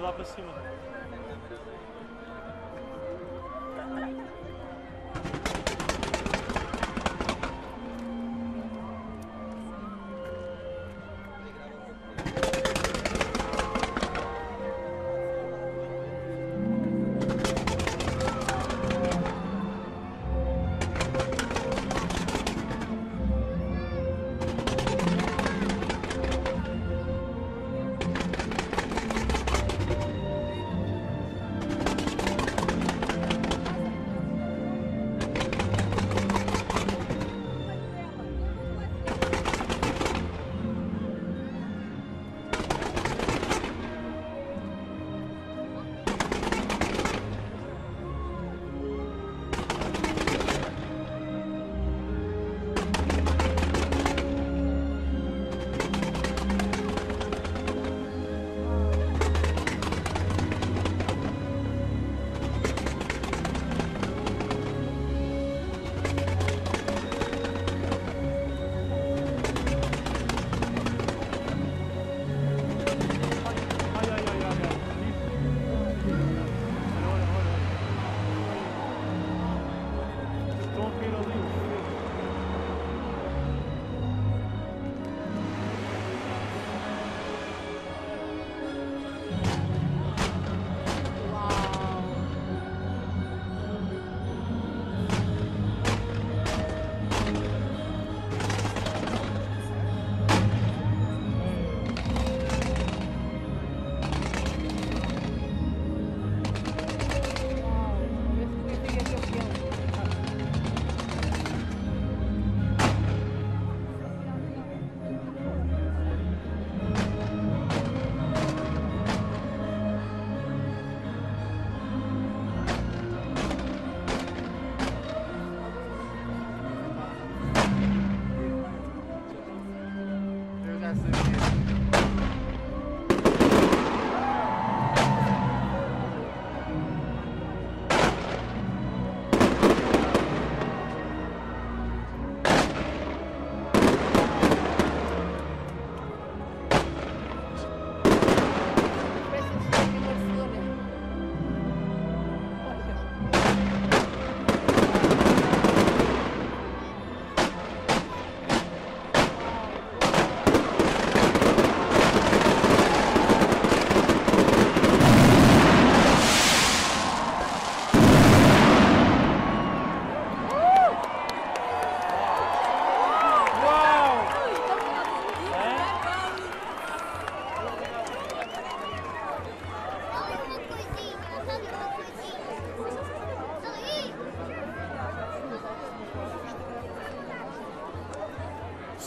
foi lá pra cima.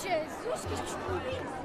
Jesus, que estúpido!